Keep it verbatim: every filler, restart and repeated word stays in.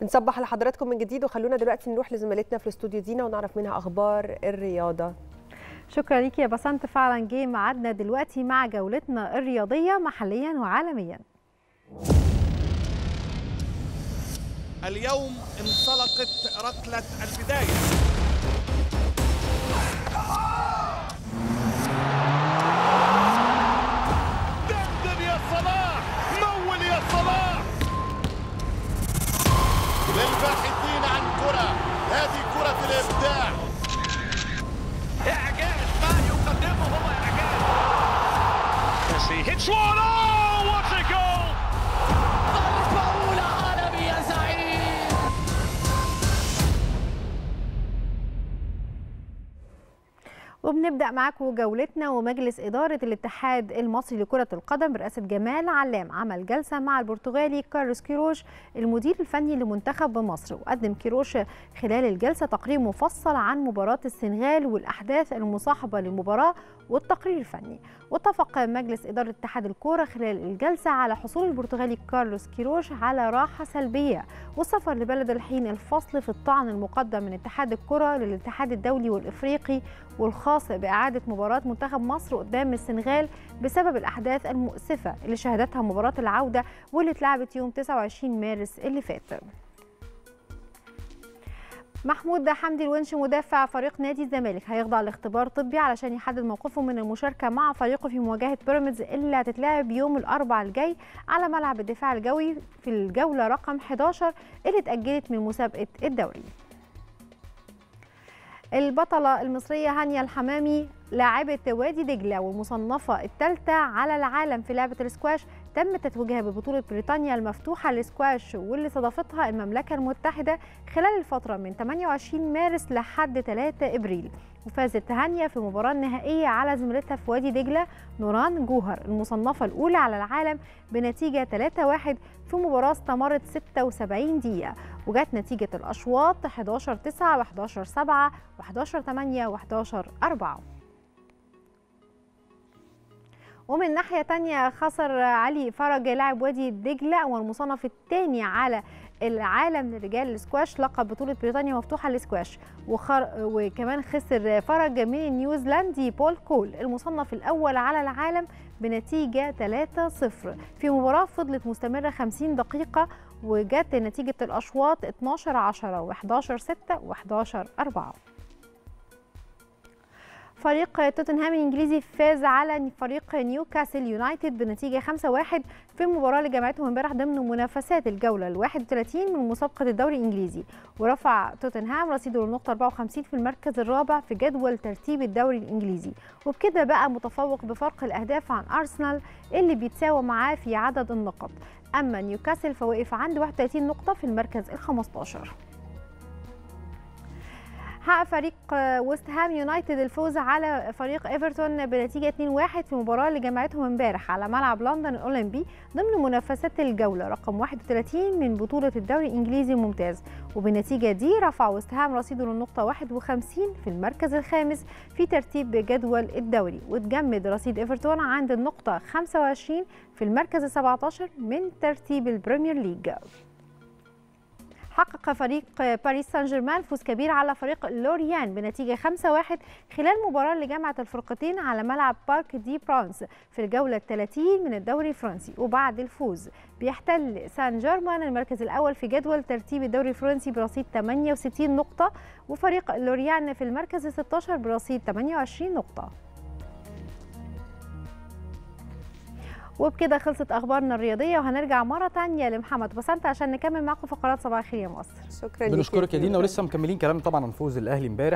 بنصبح على حضراتكم من جديد، وخلونا دلوقتي نروح لزميلتنا في الاستوديو دينا ونعرف منها اخبار الرياضه. شكرا ليكي يا بسنت، فعلا جه ميعادنا دلوقتي مع جولتنا الرياضيه محليا وعالميا. اليوم انطلقت ركله البدايه. للباحثين عن كرة، هذه كرة الإبداع. إعجاز ما يقدمه هو إعجاز. Messi hits one. Oh, what a goal! ضربة أولى عالمي يا زعيم. وبنبدأ معاكم جولتنا. ومجلس إدارة الاتحاد المصري لكرة القدم برئاسة جمال علام عمل جلسة مع البرتغالي كارلوس كيروش المدير الفني لمنتخب مصر، وقدم كيروش خلال الجلسة تقرير مفصل عن مباراة السنغال والأحداث المصاحبة للمباراة والتقرير الفني. واتفق مجلس إدارة اتحاد الكرة خلال الجلسة على حصول البرتغالي كارلوس كيروش على راحة سلبية والسفر لبلد الحين الفصل في الطعن المقدم من اتحاد الكرة للاتحاد الدولي والإفريقي والخاص بإعادة مباراة منتخب مصر قدام السنغال بسبب الأحداث المؤسفة اللي شهدتها مباراة العودة واللي اتلعبت يوم تسعة وعشرين مارس اللي فات. محمود حمدي الونش مدافع فريق نادي الزمالك هيخضع لاختبار طبي علشان يحدد موقفه من المشاركه مع فريقه في مواجهه بيراميدز اللي هتتلعب يوم الاربعاء الجاي على ملعب الدفاع الجوي في الجوله رقم إحدى عشر اللي اتاجلت من مسابقه الدوري. البطله المصريه هانيا الحمامي لاعبه وادي دجله والمصنفه الثالثه على العالم في لعبه الاسكواش تم تتويجها ببطولة بريطانيا المفتوحة للسكواش واللي استضافتها المملكة المتحدة خلال الفترة من ثمانية وعشرين مارس لحد ثلاثة إبريل، وفازت هانيا في المباراة النهائية على زميلتها في وادي دجلة نوران جوهر المصنفة الأولى على العالم بنتيجة ثلاثة واحد في مباراة استمرت ستة وسبعين دقيقة، وجت نتيجة الأشواط إحدى عشر تسعة وإحدى عشر سبعة وإحدى عشر ثمانية وإحدى عشر أربعة. ومن ناحية تانية خسر علي فرج لاعب وادي دجلة والمصنف الثاني على العالم لرجال الاسكواش لقب بطولة بريطانيا مفتوحة للاسكواش، وخر... وكمان خسر فرج من النيوزيلندي بول كول المصنف الأول على العالم بنتيجة ثلاثة صفر في مباراة فضلت مستمرة خمسين دقيقة وجت نتيجة الأشواط اثني عشر عشرة وإحدى عشر ستة وإحدى عشر أربعة. فريق توتنهام الانجليزي فاز على فريق نيوكاسل يونايتد بنتيجه خمسة واحد في المباراه اللي جمعتهم امبارح ضمن منافسات الجوله الواحد وثلاثين من مسابقه الدوري الانجليزي، ورفع توتنهام رصيده للنقطه أربعة وخمسين في المركز الرابع في جدول ترتيب الدوري الانجليزي، وبكده بقى متفوق بفرق الاهداف عن ارسنال اللي بيتساوى معاه في عدد النقط، اما نيوكاسل فواقف عند واحد وثلاثين نقطه في المركز الخامس عشر. حقق فريق ويست هام يونايتد الفوز على فريق ايفرتون بنتيجه اثنين واحد في المباراه اللي جمعتهم امبارح على ملعب لندن الاولمبي ضمن منافسات الجوله رقم واحد وثلاثين من بطوله الدوري الانجليزي الممتاز، وبالنتيجه دي رفع ويست هام رصيده للنقطه واحد وخمسين في المركز الخامس في ترتيب جدول الدوري، وتجمد رصيد ايفرتون عند النقطه خمسة وعشرين في المركز السابع عشر من ترتيب البريمير ليج. حقق فريق باريس سان جيرمان فوز كبير على فريق لوريان بنتيجة خمسة واحد خلال المباراة اللي جمعت الفرقتين على ملعب بارك دي برانس في الجولة الثلاثين من الدوري الفرنسي، وبعد الفوز بيحتل سان جيرمان المركز الأول في جدول ترتيب الدوري الفرنسي برصيد ثمانية وستين نقطة، وفريق لوريان في المركز السادس عشر برصيد ثمانية وعشرين نقطة. وبكده خلصت أخبارنا الرياضية، وهنرجع مرة تانية لمحمد بسنت عشان نكمل معكم فقرات صباح الخير يا مصر. شكرا لك، بنشكرك يا دينا، ولسه مكملين كلام طبعا عن فوز الأهلي امبارح.